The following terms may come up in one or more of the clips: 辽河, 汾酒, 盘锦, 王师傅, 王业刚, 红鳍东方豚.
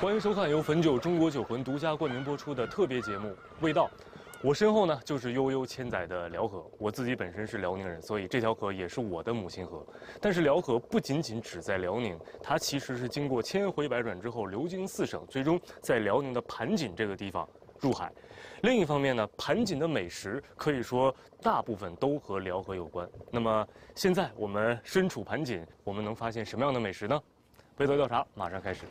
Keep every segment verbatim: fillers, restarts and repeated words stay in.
欢迎收看由汾酒中国酒魂独家冠名播出的特别节目《味道》。我身后呢就是悠悠千载的辽河。我自己本身是辽宁人，所以这条河也是我的母亲河。但是辽河不仅仅只在辽宁，它其实是经过千回百转之后，流经四省，最终在辽宁的盘锦这个地方入海。另一方面呢，盘锦的美食可以说大部分都和辽河有关。那么现在我们身处盘锦，我们能发现什么样的美食呢？味道调查马上开始。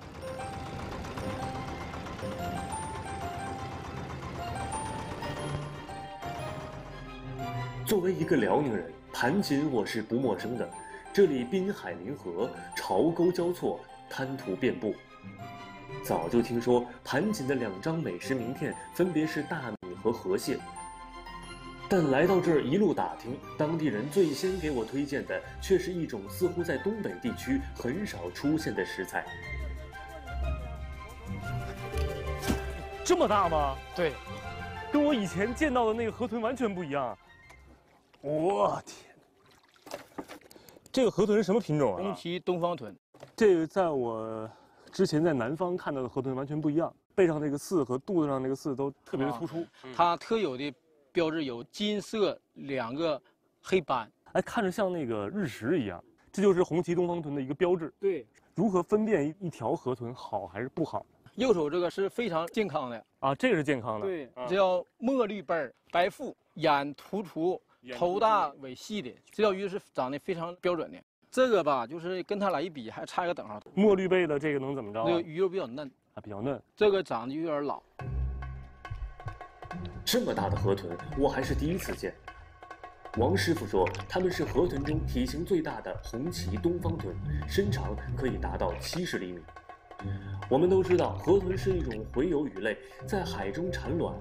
作为一个辽宁人，盘锦我是不陌生的。这里滨海临河，潮沟交错，滩涂遍布。早就听说盘锦的两张美食名片分别是大米和河蟹，但来到这儿一路打听，当地人最先给我推荐的却是一种似乎在东北地区很少出现的食材。这么大吗？对，跟我以前见到的那个河豚完全不一样。 我天！这个河豚是什么品种啊？红鳍东方豚。这个在我之前在南方看到的河豚完全不一样，背上这个刺和肚子上这个刺都特别的突出。啊嗯、它特有的标志有金色两个黑斑，哎，看着像那个日食一样。这就是红鳍东方豚的一个标志。对，如何分辨一条河豚好还是不好？右手这个是非常健康的啊，这个是健康的。对，啊、这叫墨绿背白腹，眼突出。 头大尾细的这条鱼是长得非常标准的，这个吧就是跟它来一比还差一个等号。墨绿背的这个能怎么着、啊？那个鱼肉比较嫩啊，比较嫩。这个长得有点老。这么大的河豚我还是第一次见。王师傅说它们是河豚中体型最大的红鳍东方豚，身长可以达到七十厘米。我们都知道河豚是一种洄游鱼类，在海中产卵，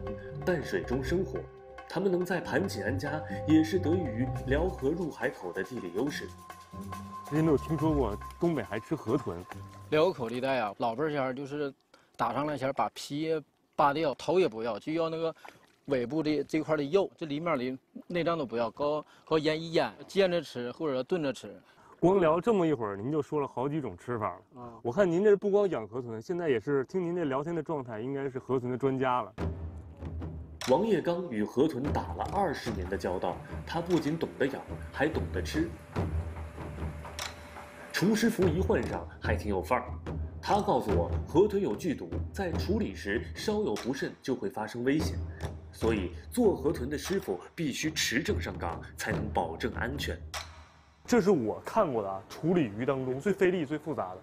淡水中生活。 它们能在盘锦安家，也是得益于辽河入海口的地理优势。之前没有听说过东北还吃河豚。辽口地带啊，老辈儿前就是打上来前把皮扒掉，头也不要，就要那个尾部的这块的肉，这里面的内脏都不要，搞搞腌一腌，煎着吃或者炖着吃。光聊这么一会儿，您就说了好几种吃法了。啊，我看您这不光养河豚，现在也是听您这聊天的状态，应该是河豚的专家了。 王业刚与河豚打了二十年的交道，他不仅懂得养，还懂得吃。厨师服一换上，还挺有范儿。他告诉我，河豚有剧毒，在处理时稍有不慎就会发生危险，所以做河豚的师傅必须持证上岗，才能保证安全。这是我看过的啊，处理鱼当中最费力、最复杂的，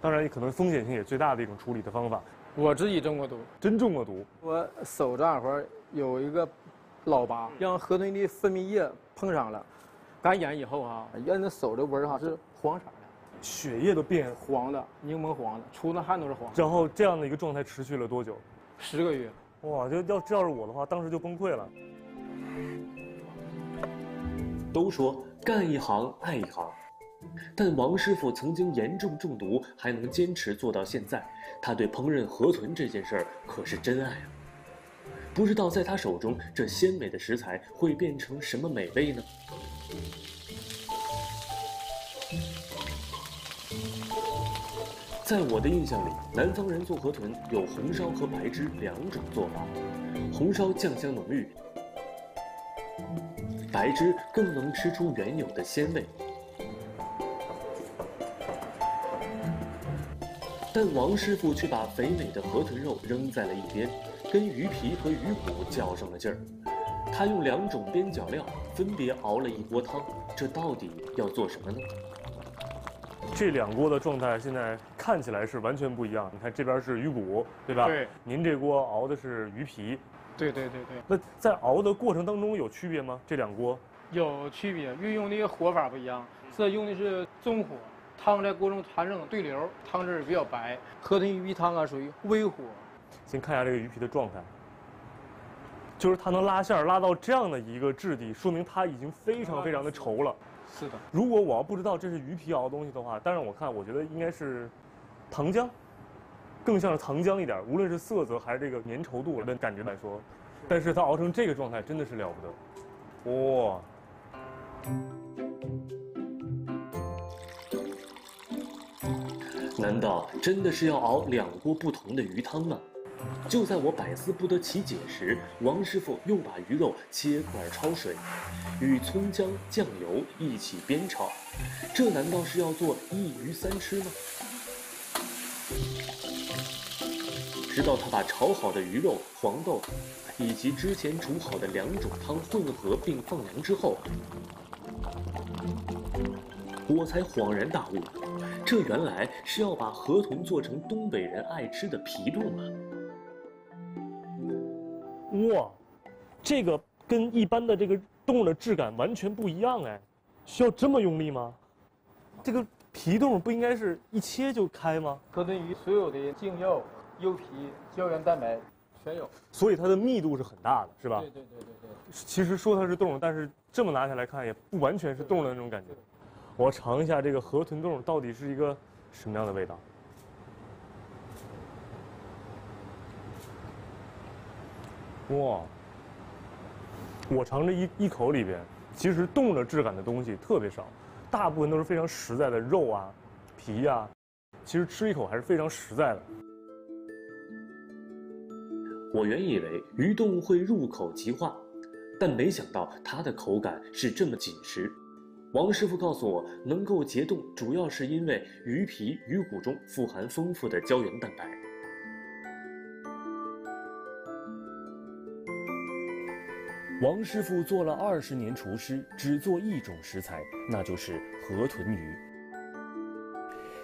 当然也可能风险性也最大的一种处理的方法。 我自己中过毒，真中过毒。我手这块儿有一个老疤，让河豚的分泌液碰上了，感染以后啊，让那手的纹哈是黄色的，血液都变黄的，柠檬黄的，出的汗都是黄的。然后这样的一个状态持续了多久？十个月。哇，就要要是我的话，当时就崩溃了。都说干一行爱一行。 但王师傅曾经严重中毒，还能坚持做到现在，他对烹饪河豚这件事儿可是真爱啊！不知道在他手中，这鲜美的食材会变成什么美味呢？在我的印象里，南方人做河豚有红烧和白汁两种做法，红烧酱香浓郁，白汁更能吃出原有的鲜味。 但王师傅却把肥美的河豚肉扔在了一边，跟鱼皮和鱼骨较上了劲儿。他用两种边角料分别熬了一锅汤，这到底要做什么呢？这两锅的状态现在看起来是完全不一样。你看这边是鱼骨，对吧？对。您这锅熬的是鱼皮。对对对对。那在熬的过程当中有区别吗？这两锅有区别，运用的火法不一样，这用的是中火。 汤在锅中缠上对流，汤汁比较白。河豚鱼皮汤啊，属于微火。先看一下这个鱼皮的状态，就是它能拉馅拉到这样的一个质地，说明它已经非常非常的稠了。是的。如果我要不知道这是鱼皮熬的东西的话，但是我看我觉得应该是糖浆，更像是糖浆一点。无论是色泽还是这个粘稠度的感觉来说，但是它熬成这个状态真的是了不得，哇！难道真的是要熬两锅不同的鱼汤吗？就在我百思不得其解时，王师傅又把鱼肉切块焯水，与葱姜酱油一起煸炒。这难道是要做一鱼三吃吗？ 直到他把炒好的鱼肉、黄豆，以及之前煮好的两种汤混合并放凉之后，我才恍然大悟，这原来是要把河豚做成东北人爱吃的皮肚嘛！哇，这个跟一般的这个冻的质感完全不一样哎，需要这么用力吗？这个皮冻不应该是一切就开吗？河豚鱼所有的净肉。 油皮、胶原蛋白全有，所以它的密度是很大的，是吧？对对对对对。其实说它是冻，但是这么拿下来看，也不完全是冻的那种感觉。我尝一下这个河豚冻到底是一个什么样的味道。哇！我尝着一一口里边，其实冻了质感的东西特别少，大部分都是非常实在的肉啊、皮啊。其实吃一口还是非常实在的。 我原以为鱼冻会入口即化，但没想到它的口感是这么紧实。王师傅告诉我，能够结冻主要是因为鱼皮、鱼骨中富含丰富的胶原蛋白。王师傅做了二十年厨师，只做一种食材，那就是河豚鱼。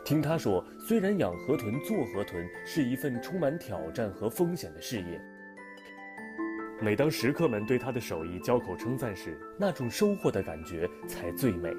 听他说，虽然养河豚、做河豚是一份充满挑战和风险的事业，每当食客们对他的手艺交口称赞时，那种收获的感觉才最美。